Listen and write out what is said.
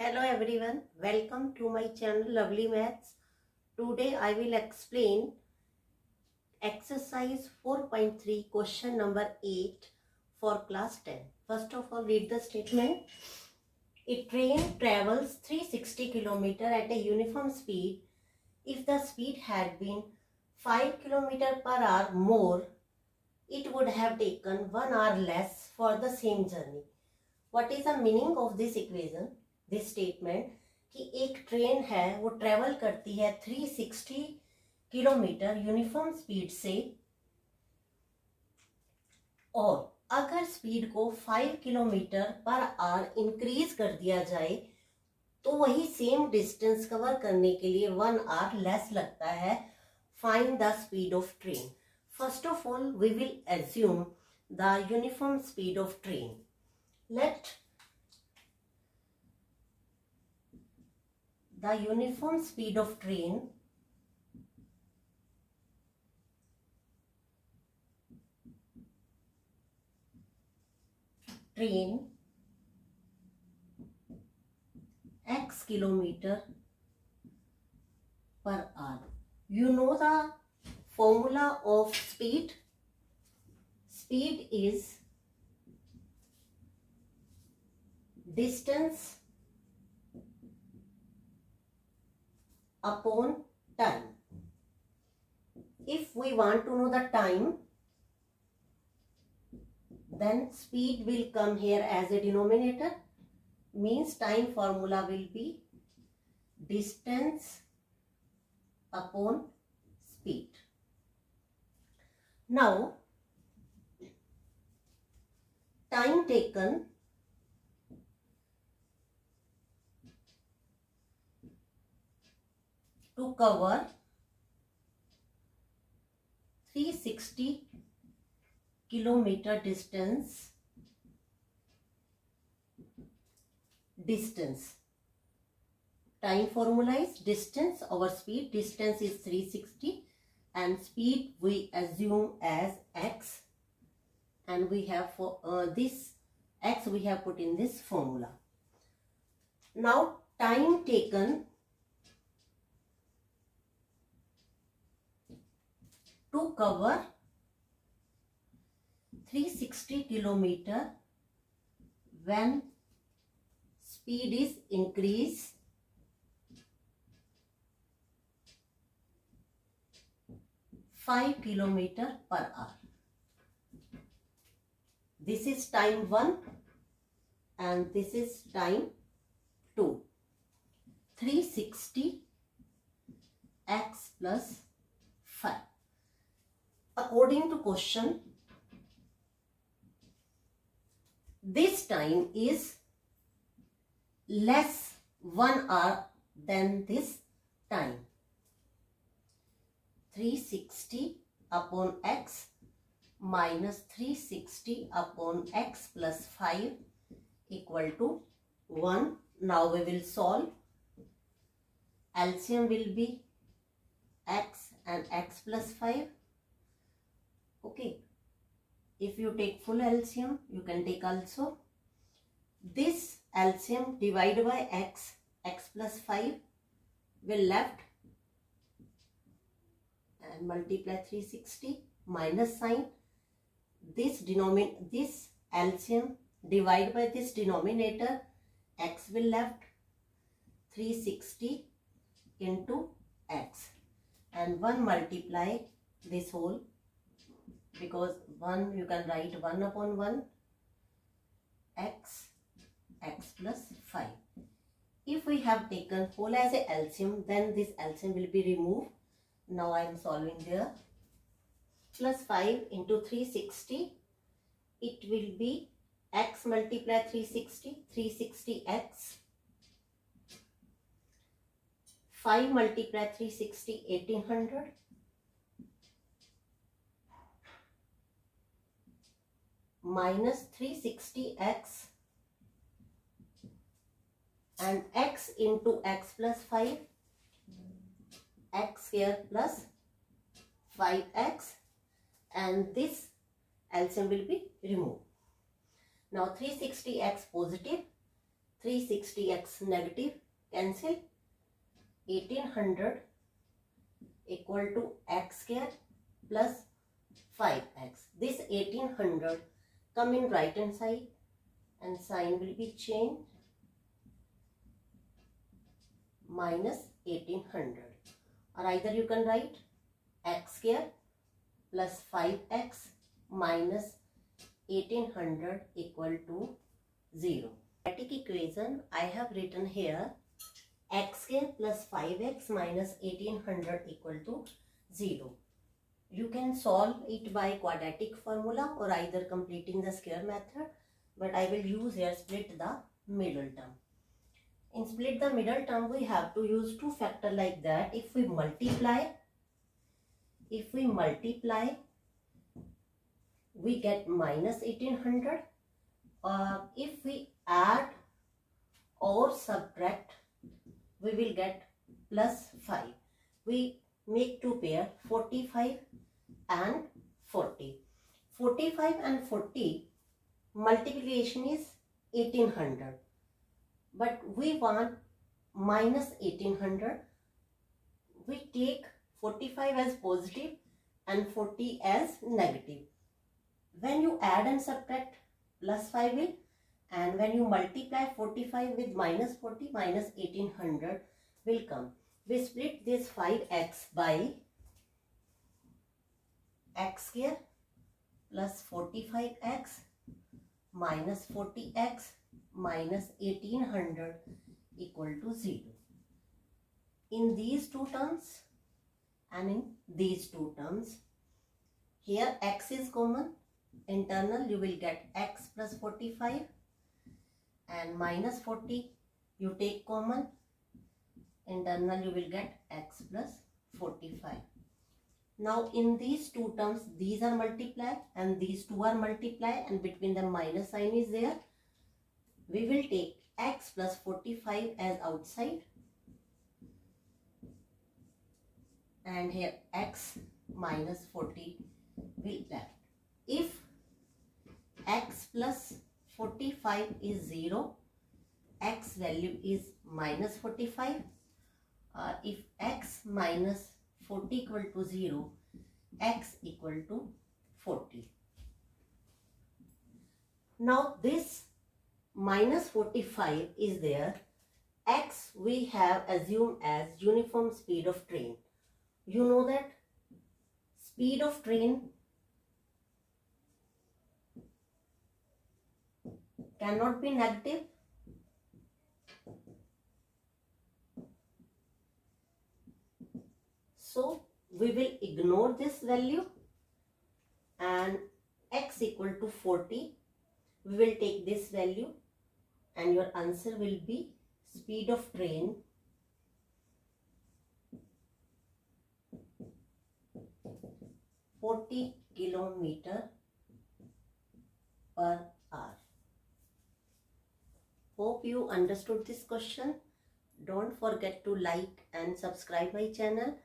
Hello everyone, welcome to my channel Lovely Maths. Today I will explain exercise 4.3 question number 8 for class 10. First of all, read the statement. A train travels 360 km at a uniform speed. If the speed had been 5 km per hour more, it would have taken 1 hour less for the same journey. What is the meaning of this equation? This statement कि एक train है वो travel करती है 360 kilometre uniform speed से, और अगर speed को 5 किलोमीटर पर आवर इंक्रीज कर दिया जाए तो वही सेम डिस्टेंस कवर करने के लिए 1 आवर लेस लगता है. Find the speed of train. First of all we will assume the uniform speed of train. The uniform speed of train x kilometer per hour. You know the formula of speed. Speed is distance upon time. If we want to know the time, then speed will come here as a denominator, means time formula will be distance upon speed. Now, time taken to cover 360 kilometer distance. Time formula is distance over speed. Distance is 360 and speed we assume as x, and we have for this x we have put in this formula. Now time taken to cover 360 kilometer when speed is increased to 5 kilometer per hour. This is time 1 and this is time 2. 360 x plus 5. According to question, this time is less 1 hour than this time. 360 upon x minus 360 upon x plus 5 equal to 1. Now we will solve. LCM will be x and x plus 5. Okay, if you take full LCM, you can take also this LCM divided by x, x plus 5 will left and multiply 360 minus sign. This LCM divided by this denominator, x will left, 360 into x and 1 multiply this whole, because 1 you can write 1 upon 1 x, x plus 5. If we have taken whole as a LCM, then this LCM will be removed. Now I am solving there. Plus 5 into 360, it will be x multiply 360, 360x, 5 multiply 360, 1800. Minus 360x and x into x plus 5, x here plus 5x, and this LCM will be removed. Now 360x positive 360x negative cancel, 1800 equal to x square plus 5x. This 1800 come in right hand side and sign will be changed, minus 1800, or either you can write x square plus 5x minus 1800 equal to 0. Quadratic equation I have written here, x square plus 5x minus 1800 equal to 0. You can solve it by quadratic formula or either completing the square method, but I will use here split the middle term. In split the middle term, we have to use two factor like that. If we multiply, we get minus 1800. Or if we add or subtract, we will get plus 5. We make two pair, 45 and 40. 45 and 40 multiplication is 1800. But we want minus 1800. We take 45 as positive and 40 as negative. When you add and subtract, plus 5 will, and when you multiply 45 with minus 40, minus 1800 will come. We split this 5x by x square plus 45x minus 40x minus 1800 equal to 0. In these two terms and in these two terms, here x is common. Internal you will get x plus 45, and minus 40 you take common. Internal you will get x plus 45. Now in these two terms, these are multiplied and these two are multiplied, and between them minus sign is there. We will take x plus 45 as outside, and here x minus 40 will left. If x plus 45 is 0, x value is minus 45. If x minus 40 equal to 0, x equal to 40. Now this minus 45 is there. X we have assumed as uniform speed of train. You know that speed of train cannot be negative. So we will ignore this value, and x equal to 40. We will take this value, and your answer will be speed of train is 40 kilometer per hour. Hope you understood this question. Don't forget to like and subscribe my channel.